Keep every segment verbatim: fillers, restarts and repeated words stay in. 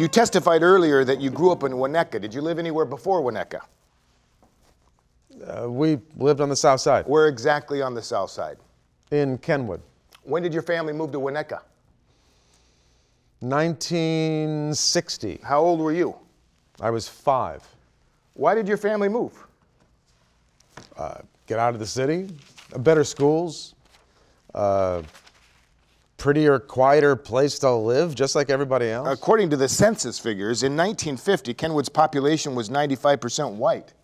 You testified earlier that you grew up in Winnetka. Did you live anywhere before Winnetka? Uh, we lived on the south side. Where exactly on the south side? In Kenwood. When did your family move to Winnetka? nineteen sixty. How old were you? I was five. Why did your family move? Uh, get out of the city, better schools, uh, prettier, quieter place to live, just like everybody else. According to the census figures, in nineteen fifty, Kenwood's population was ninety-five percent white.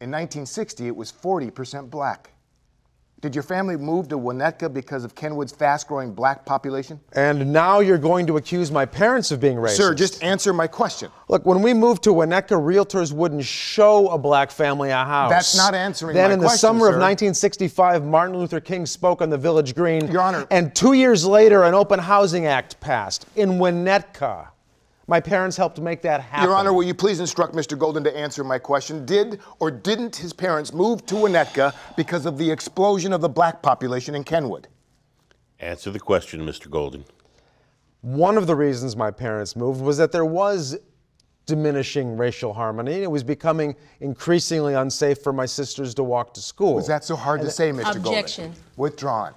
In nineteen sixty, it was forty percent black. Did your family move to Winnetka because of Kenwood's fast-growing black population? And now you're going to accuse my parents of being racist. Sir, just answer my question. Look, when we moved to Winnetka, realtors wouldn't show a black family a house. That's not answering my question, sir. Then in the summer of nineteen sixty-five, Martin Luther King spoke on the Village Green. Your Honor. And two years later, an Open Housing Act passed in Winnetka. My parents helped make that happen. Your Honor, will you please instruct Mister Golden to answer my question? Did or didn't his parents move to Winnetka because of the explosion of the black population in Kenwood? Answer the question, Mister Golden. One of the reasons my parents moved was that there was diminishing racial harmony. It was becoming increasingly unsafe for my sisters to walk to school. Was that so hard and to say, Mr. Golden? Objection. Withdrawn.